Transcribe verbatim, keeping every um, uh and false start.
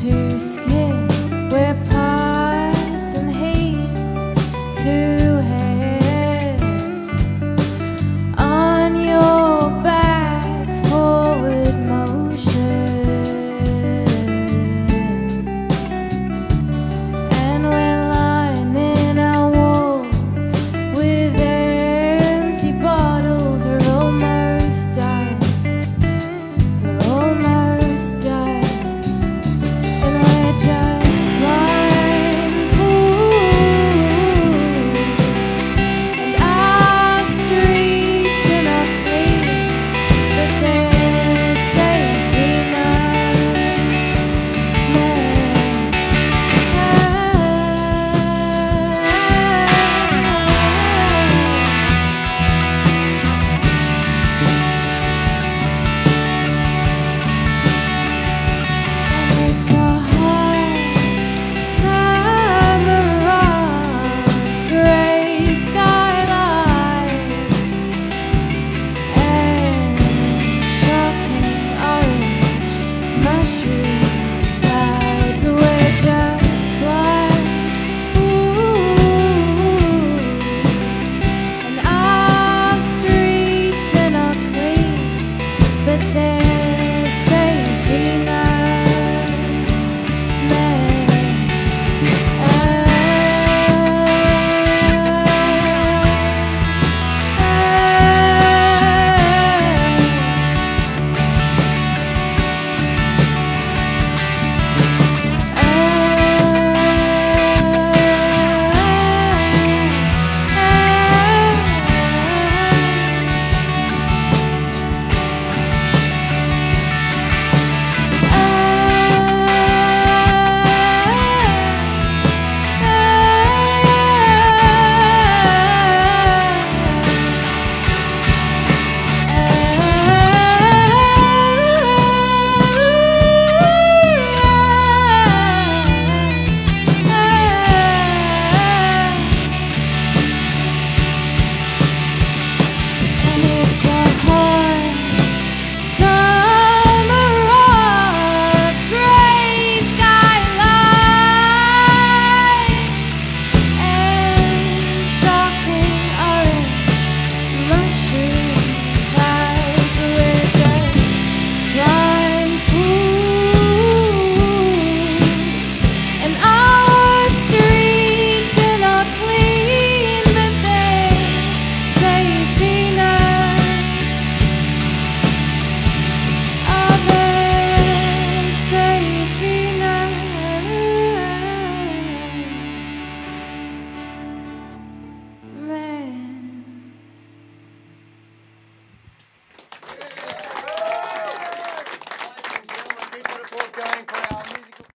to skin.